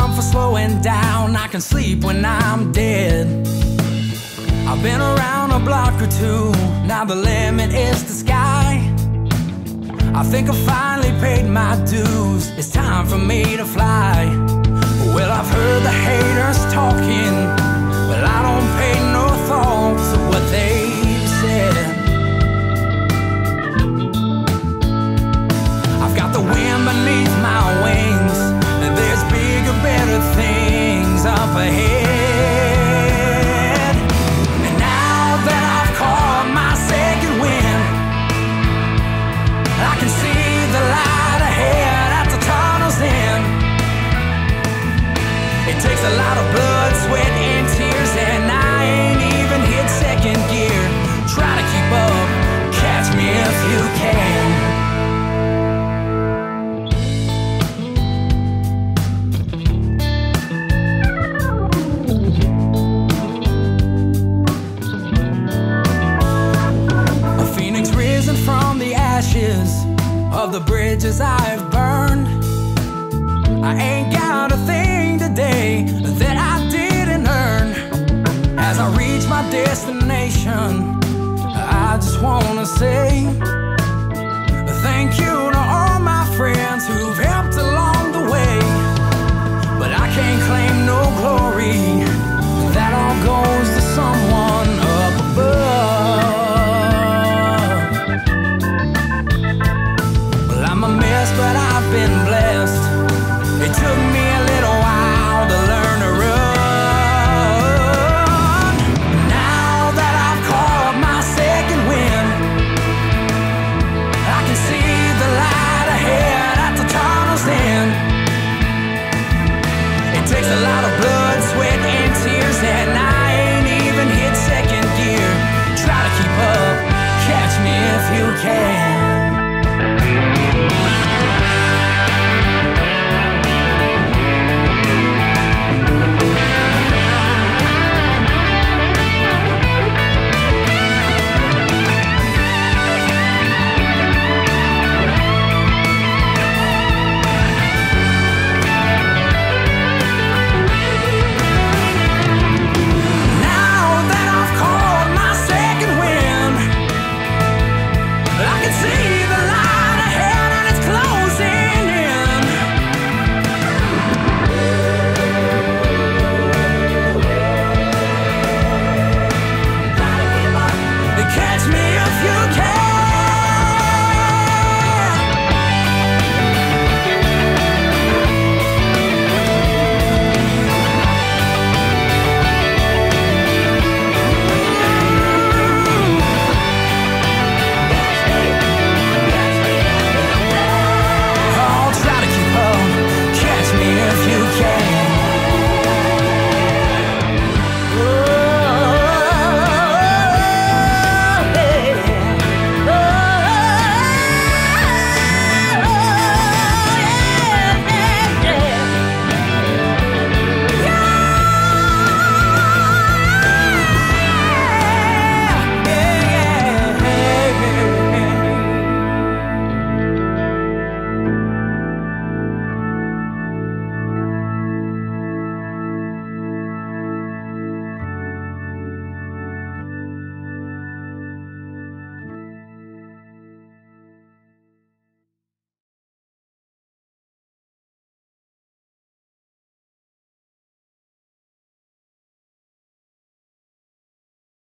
alarm for slowing down. I can sleep when I'm dead. I've been around a block or two, now the limit is the sky. I think I finally paid my dues, it's time for me to fly. Well, I've heard the haters talking, but I don't pay no thought to what they've said. I've got the wind beneath my wings, and there's bigger, better things up ahead. Takes a lot of blood, sweat, and tears, and I ain't even hit second gear. Try to keep up, catch me if you can. A phoenix risen from the ashes of the bridges I've burned. I ain't got a thing today that I didn't earn. As I reach my destination, I just wanna say thank you to all my friends who've helped along the way. But I can't claim no glory, that all goes to someone up above. Well, I'm a mess, but I've been blessed. It took me a little while to learn to run. Now that I've caught my second wind, I can see the light ahead at the tunnel's end. It takes a lot of blood.